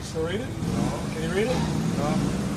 Can you still read it? No. Can you read it? No.